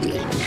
Yeah.